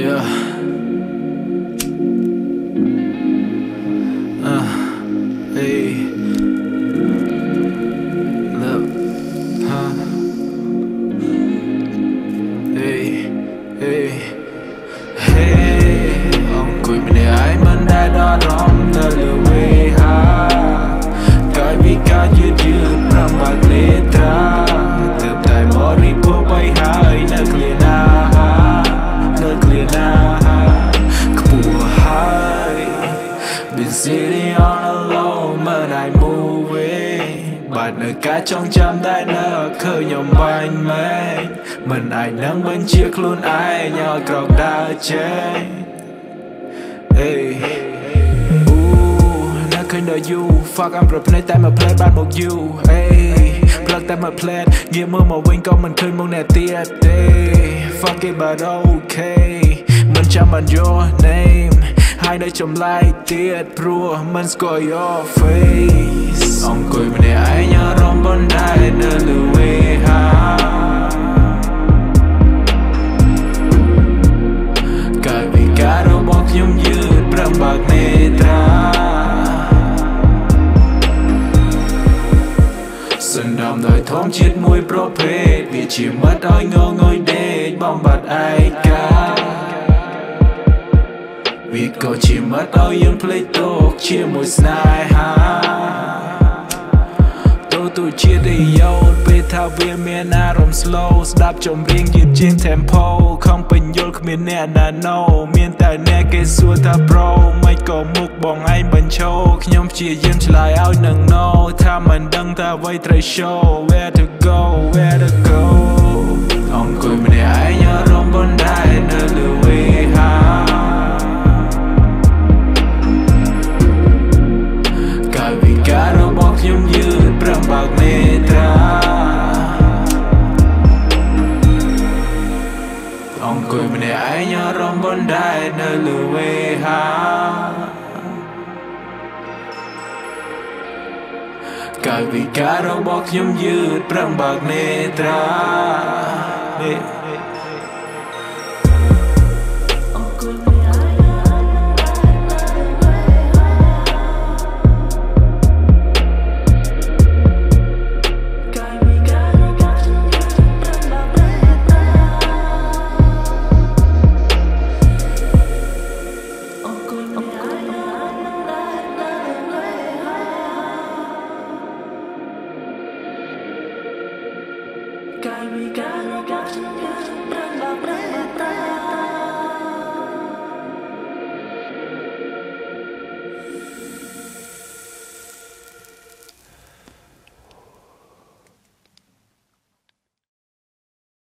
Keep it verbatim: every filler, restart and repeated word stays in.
Yeah. Uh, hey. Love. Huh. Hey. Hey. Hey. Ông cười mình để ai mình đã đo đong ta lừa quê ha. Coi vì ca chưa chưa nằm bạc lê ta. Từ tại mỏ đi phố bay hai nơi kia na. Been sitting all alone but I'm moving. Bạn ở cả trong trăm tay nở khơi nhau bánh mê. Mình ai nắng bên chiếc luôn ai nhau cọc đá chơi. Hey. Ooh, nothing to you. Fuck, I'm pro play, time I play, ban một you. Hey, plug time I play. Nghe mưa màu quanh con mình khơi mong nè tia tê. Fuck it but okay. Mình chăm bằng your name. Hai nơi chồng lại tiệt prua mình score your face. Ông cười mình để ai nhớ rong bên đai nơi lưu ý ha. Cả vì cả đâu bọc nhung dư prang bạc nê tra. Sơn đầm đời thóm chiếc mũi pro phê. Vì chỉ mất ôi ngô ngôi đê bóng bạc ai ca. Vì cậu chỉ mất áo yên play talk chia mùi snai ha. Tôi tụi chia đầy dâu bê thao viên miền á rộng slow. Đạp chồng riêng dịp trên tempo. Không bình dồn khúc miền nè nà nâu. Miền tài nè kê xua thà pro. Mấy cậu mục bọn anh bần châu. Khi nhóm chia dìm chỉ lại áo nâng nâu. Tha mình đăng ta vây trời show. Where to go, where to go. Ông cười mình để ai nhớ rộng bồn đai nơi lưu ý ha. Nhung dư prang bạc netra. Ông cười mình để ai nhớ rong bồn đai nơi lưu ý ha. Cả vì cả rong bọc nhung dư prang bạc netra.